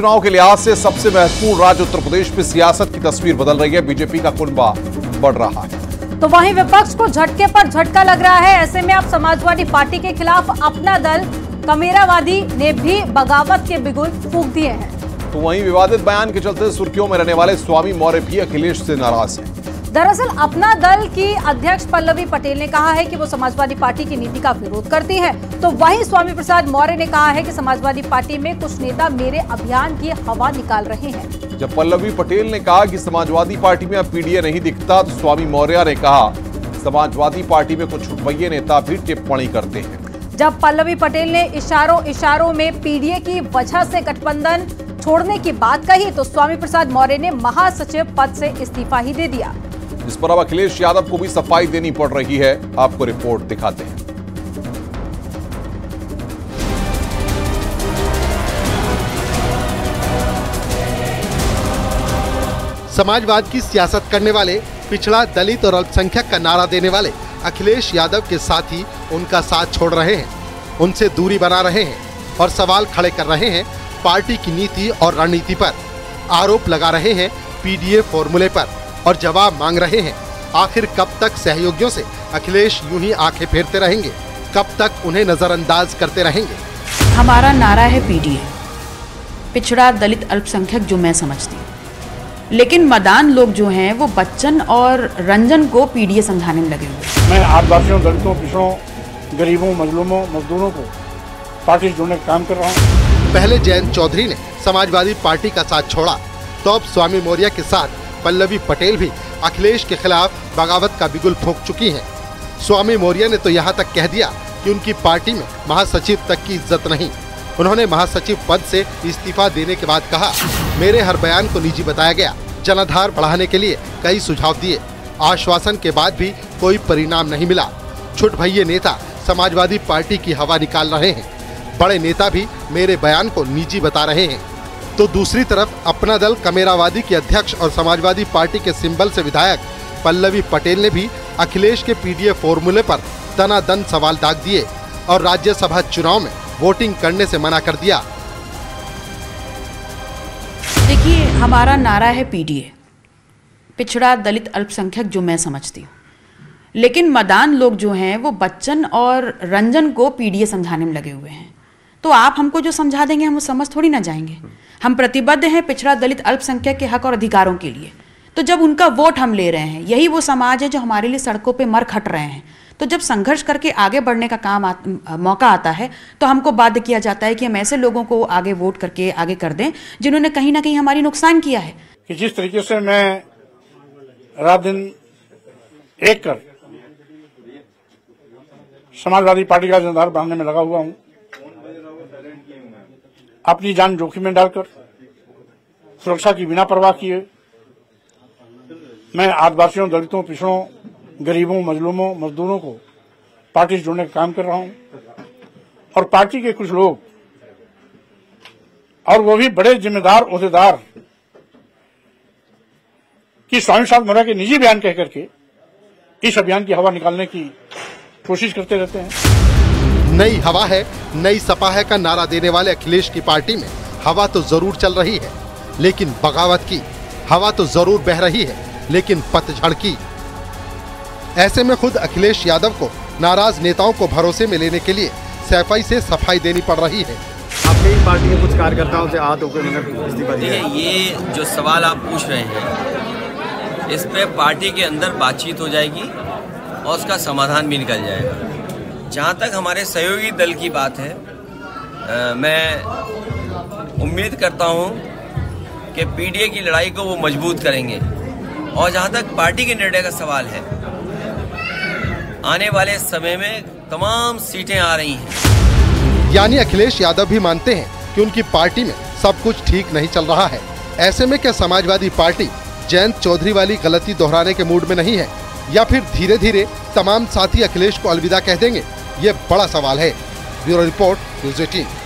चुनाव के लिहाज से सबसे महत्वपूर्ण राज्य उत्तर प्रदेश में सियासत की तस्वीर बदल रही है, बीजेपी का कुनबा बढ़ रहा है तो वहीं विपक्ष को झटके पर झटका लग रहा है। ऐसे में अब समाजवादी पार्टी के खिलाफ अपना दल कमेरावादी ने भी बगावत के बिगुल फूंक दिए हैं। तो वहीं विवादित बयान के चलते सुर्खियों में रहने वाले स्वामी मौर्य भी अखिलेश से नाराज हैं। दरअसल अपना दल की अध्यक्ष पल्लवी पटेल ने कहा है कि वो समाजवादी पार्टी की नीति का विरोध करती है, तो वहीं स्वामी प्रसाद मौर्य ने कहा है कि समाजवादी पार्टी में कुछ नेता मेरे अभियान की हवा निकाल रहे हैं। जब पल्लवी पटेल ने कहा कि समाजवादी पार्टी में अब पीडीए नहीं दिखता, तो स्वामी मौर्या ने कहा समाजवादी पार्टी में कुछ छुटपैये नेता भी टिप्पणी करते हैं। जब पल्लवी पटेल ने इशारों में पीडीए की वजह से गठबंधन छोड़ने की बात कही, तो स्वामी प्रसाद मौर्य ने महासचिव पद से इस्तीफा ही दे दिया। इस पर अब अखिलेश यादव को भी सफाई देनी पड़ रही है। आपको रिपोर्ट दिखाते हैं। समाजवाद की सियासत करने वाले, पिछड़ा, दलित और अल्पसंख्यक का नारा देने वाले अखिलेश यादव के साथ ही उनका साथ छोड़ रहे हैं, उनसे दूरी बना रहे हैं और सवाल खड़े कर रहे हैं पार्टी की नीति और रणनीति पर, आरोप लगा रहे हैं पीडीए फॉर्मूले पर और जवाब मांग रहे हैं। आखिर कब तक सहयोगियों से अखिलेश यूं ही आंखें फेरते रहेंगे, कब तक उन्हें नजरअंदाज करते रहेंगे? हमारा नारा है पीडीए, पिछड़ा, दलित, अल्पसंख्यक, जो मैं समझती हूँ, लेकिन मदान लोग जो हैं वो बच्चन और रंजन को पीडीए समझाने में लगे हुए। मैं आदिवासियों, दलितों, पिछड़ों, गरीबों, मजलूमों, मजदूरों को पार्टी से जोड़ने का काम कर रहा हूँ। पहले जयंत चौधरी ने समाजवादी पार्टी का साथ छोड़ा, तो अब स्वामी मौर्या के साथ पल्लवी पटेल भी अखिलेश के खिलाफ बगावत का बिगुल फूंक चुकी है। स्वामी मौर्या ने तो यहाँ तक कह दिया कि उनकी पार्टी में महासचिव तक की इज्जत नहीं। उन्होंने महासचिव पद से इस्तीफा देने के बाद कहा, मेरे हर बयान को निजी बताया गया, जनाधार बढ़ाने के लिए कई सुझाव दिए, आश्वासन के बाद भी कोई परिणाम नहीं मिला। छुटभैये नेता समाजवादी पार्टी की हवा निकाल रहे हैं, बड़े नेता भी मेरे बयान को निजी बता रहे हैं। तो दूसरी तरफ अपना दल कमेरावादी के अध्यक्ष और समाजवादी पार्टी के सिंबल से विधायक पल्लवी पटेल ने भी अखिलेश के पीडीए फॉर्मूले पर दनादन सवाल दाग दिए और राज्यसभा चुनाव में वोटिंग करने से मना कर दिया। देखिए, हमारा नारा है पीडीए, पिछड़ा, दलित, अल्पसंख्यक, जो मैं समझती हूँ, लेकिन मदान लोग जो हैं वो बच्चन और रंजन को पीडीए समझाने में लगे हुए हैं। तो आप हमको जो समझा देंगे, हम वो समझ थोड़ी ना जाएंगे। हम प्रतिबद्ध हैं पिछड़ा, दलित, अल्पसंख्यक के हक और अधिकारों के लिए। तो जब उनका वोट हम ले रहे हैं, यही वो समाज है जो हमारे लिए सड़कों पर मर खट रहे हैं, तो जब संघर्ष करके आगे बढ़ने का मौका आता है, तो हमको बाध्य किया जाता है कि हम ऐसे लोगों को आगे वोट करके आगे कर दें जिन्होंने कहीं ना कहीं हमारी नुकसान किया है। कि जिस तरीके से मैं रात दिन एक कर समाजवादी पार्टी का जनाधार बढ़ाने में लगा हुआ हूँ, अपनी जान जोखिम में डालकर, सुरक्षा की बिना परवाह किए, मैं आदिवासियों, दलितों, पिछड़ों, गरीबों, मजलूमों, मजदूरों को पार्टी से जोड़ने का काम कर रहा हूं। और पार्टी के कुछ लोग, और वो भी बड़े जिम्मेदार ओहदेदार, कि स्वामी प्रसाद मौर्या के निजी बयान कह करके इस अभियान की हवा निकालने की कोशिश करते रहते हैं। नई हवा है, नई सपा है का नारा देने वाले अखिलेश की पार्टी में हवा तो जरूर चल रही है, लेकिन बगावत की हवा तो जरूर बह रही है, लेकिन पतझड़ की। ऐसे में खुद अखिलेश यादव को नाराज नेताओं को भरोसे में लेने के लिए सफाई से सफाई देनी पड़ रही है। अपनी पार्टी के कुछ कार्यकर्ताओं से हाथ होकर इस्तीफा दिया। ये जो सवाल आप पूछ रहे हैं, इस पे पार्टी के अंदर बातचीत हो जाएगी और उसका समाधान भी निकल जाएगा। जहाँ तक हमारे सहयोगी दल की बात है, मैं उम्मीद करता हूँ कि पीडीए की लड़ाई को वो मजबूत करेंगे। और जहाँ तक पार्टी के निर्णय का सवाल है, आने वाले समय में तमाम सीटें आ रही हैं। यानी अखिलेश यादव भी मानते हैं कि उनकी पार्टी में सब कुछ ठीक नहीं चल रहा है। ऐसे में क्या समाजवादी पार्टी जयंत चौधरी वाली गलती दोहराने के मूड में नहीं है, या फिर धीरे धीरे तमाम साथी अखिलेश को अलविदा कह देंगे? ये बड़ा सवाल है। Bureau report, News18.